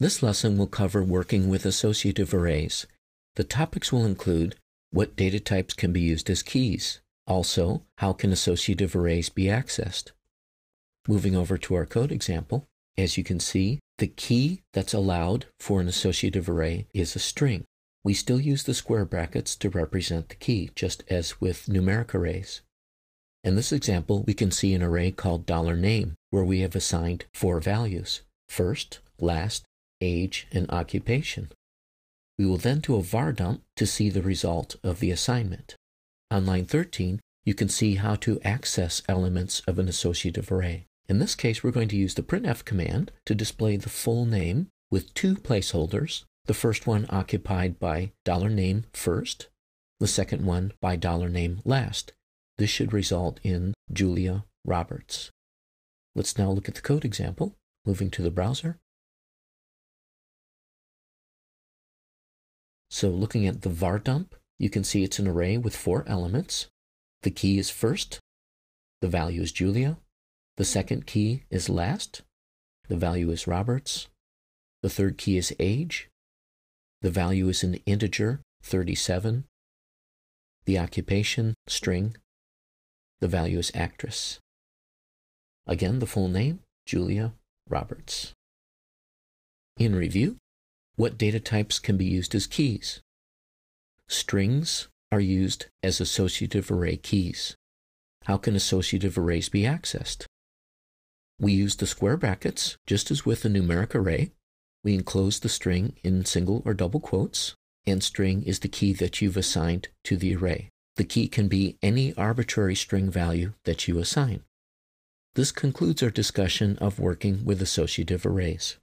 This lesson will cover working with associative arrays. The topics will include what data types can be used as keys. Also, how can associative arrays be accessed? Moving over to our code example, as you can see, the key that's allowed for an associative array is a string. We still use the square brackets to represent the key, just as with numeric arrays. In this example, we can see an array called $name, where we have assigned 4 values: first, last, age, and occupation. We will then do a var dump to see the result of the assignment. On line 13, you can see how to access elements of an associative array. In this case, we're going to use the printf command to display the full name with 2 placeholders, the first one occupied by $name first, the second one by $name last. This should result in Julia Roberts. Let's now look at the code example, moving to the browser. So looking at the var dump, you can see it's an array with 4 elements. The key is first, the value is Julia, the second key is last, the value is Roberts, the third key is age, the value is an integer, 37, the occupation, string, the value is actress. Again, the full name, Julia Roberts. In review, what data types can be used as keys? Strings are used as associative array keys. How can associative arrays be accessed? We use the square brackets, just as with a numeric array. We enclose the string in single or double quotes, and string is the key that you've assigned to the array. The key can be any arbitrary string value that you assign. This concludes our discussion of working with associative arrays.